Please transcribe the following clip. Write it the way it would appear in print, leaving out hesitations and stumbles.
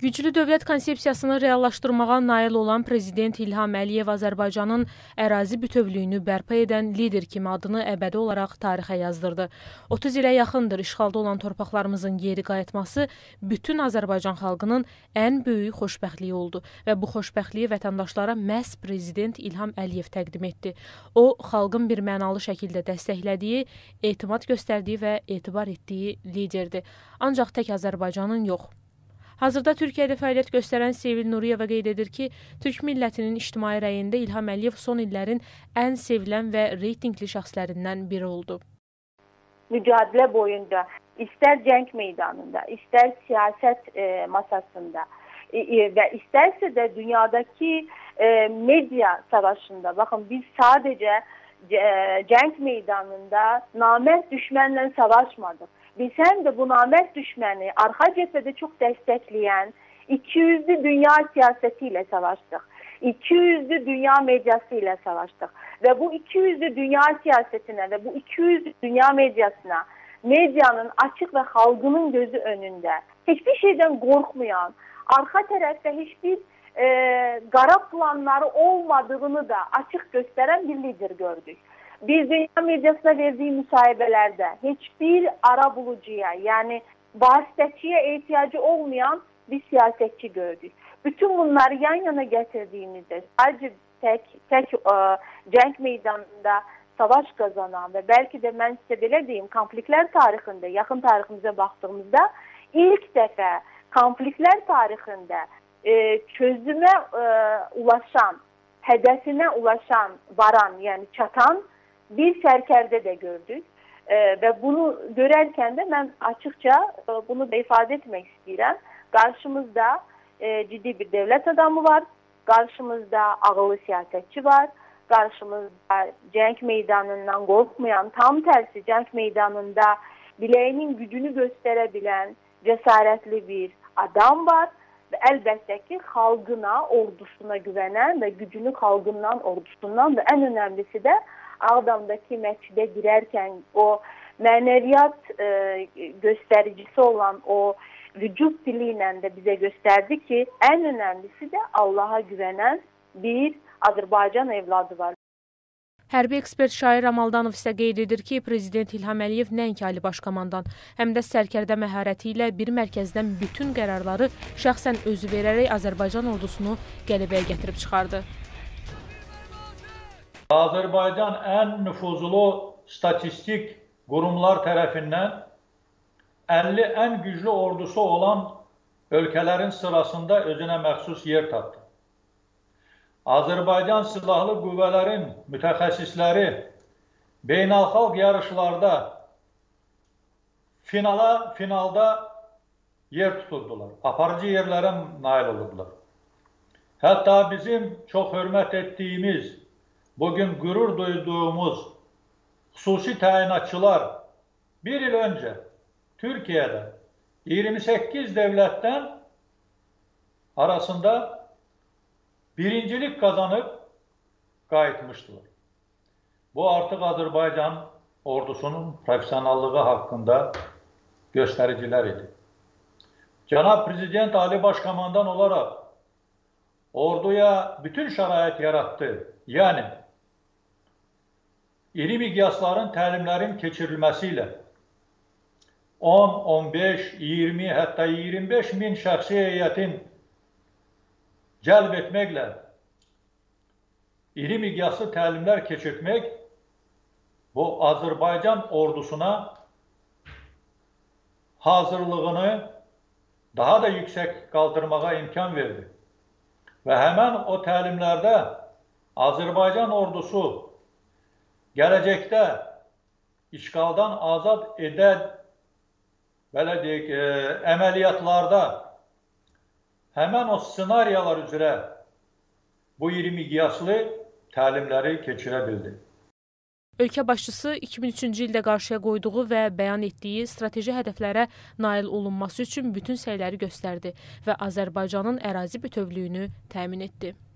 Güclü dövlət konsepsiyasını reallaşdırmağa nail olan Prezident İlham Əliyev Azərbaycanın ərazi bütövlüyünü bərpa edən lider kimi adını əbədi olaraq tarixə yazdırdı. 30 ilə yaxındır işğalda olan torpaqlarımızın geri qayıtması bütün Azərbaycan xalqının ən böyük xoşbəxtliyi oldu və bu xoşbəxtliyi vətəndaşlara məhz Prezident İlham Əliyev təqdim etdi. O, xalqın bir mənalı şəkildə dəstəklədiyi, etimad göstərdiyi və etibar etdiyi liderdir. Ancaq tək Azərbaycanın yox. Hazırda Türkiyədə fəaliyyət göstərən Sevil Nuriyeva qeyd edir ki, Türk millətinin ictimai rəyində İlham Əliyev son illərin ən sevilən və reytingli şəxslərindən biri oldu. Mücadilə boyunda, istər cəng meydanında, istər siyasət masasında və istərsə də dünyadakı media savaşında, baxın biz sadəcə cəng meydanında namərd düşmənlə savaşmadık. Biz həm də bu namərd düşməni arxa cəbhədə çox dəstəkləyən 200'lü dünya siyasəti ilə savaşdıq. 200'lü dünya mediası ilə savaşdıq. Və bu 200'lü dünya siyasətinə və bu 200'lü dünya mediasına, medianın açıq və xalqının gözü önündə hiçbir şeydən qorxmayan, arxa tərəfdə hiçbir qara planları olmadığını da açıq göstərən bir lider gördük. Biz dünya medyasına verdiği müsahibələrdə hiçbir ara bulucuya, yani vasitəçiyə ehtiyacı olmayan bir siyasetçi gördük. Bütün bunları yan yana getirdiğimizde sadece tek cenk meydanında savaş kazanan ve belki de ben size belə deyim, konfliktler tarixinde, yakın tariximize baktığımızda ilk defa konfliktler tarixinde çözüme ulaşan, hedefine ulaşan, varan, yani çatan bir sərkərdə də gördük və bunu görərkən də mən açıqca bunu da ifadə etmək istəyirəm. Qarşımızda ciddi bir dövlət adamı var, qarşımızda ağıllı siyasətçi var, qarşımızda cəng meydanından qorxmayan, tam tərsi cəng meydanında biləyinin gücünü göstərə bilən cəsarətli bir adam var və əlbəttə ki, xalqına, ordusuna güvənən və gücünü xalqından, ordusundan və ən önəmlisi də Ağdamdakı məscidə girərkən o mənəviyyat göstəricisi olan o vücud dili ilə də bizə göstərdi ki, ən önəmlisi də Allaha güvənən bir Azərbaycan evladı var. Hərbi ekspert Şair Ramaldanov isə qeyd edir ki, Prezident İlham Əliyev nəinki ali baş komandan, həm də sərkərdə məharəti ilə bir mərkəzdən bütün qərarları şəxsən özü verərək Azərbaycan ordusunu qələbəyə gətirib çıxardı. Azərbaycan ən nüfuzlu statistik qurumlar tərəfindən 50 ən güclü ordusu olan ölkələrin sırasında özünə məxsus yer tapdı. Azərbaycan Silahlı Qüvvələrin mütəxəssisləri beynəlxalq yarışlarda finalda yer tuturdular, aparıcı yerlərə nail oldular. Hətta bizim çox hörmət etdiyimiz, bugün gurur duyduğumuz xüsusi təyinatçılar bir il öncə Türkiyədə 28 dövlətdən arasında birincilik kazanıp qayıtmışdılar. Bu artık Azerbaycan ordusunun profesyonelliği hakkında göstericiler idi. Cənab Prezident Ali Başkomandan olarak orduya bütün şərait yarattı. Yani iri miqyasların təlimlərin keçirilməsiyle 10, 15, 20, hatta 25 min şəxsi heyətin cəlb etməklə iri miqyaslı təlimlər keçirtmək bu Azərbaycan ordusuna hazırlığını daha da yüksək qaldırmağa imkan verdi. Və həmən o təlimlərdə Azərbaycan ordusu gələcəkdə işğaldan azad edən belə deyək, əməliyyatlarda həmən o senariyalar üzrə bu 20 miqyaslı təlimləri keçirə bildi. Ölkə başçısı 2003-cü ildə qarşıya qoyduğu və bəyan etdiyi strateji hədəflərə nail olunması üçün bütün səyləri göstərdi və Azərbaycanın ərazi bütövlüyünü təmin etdi.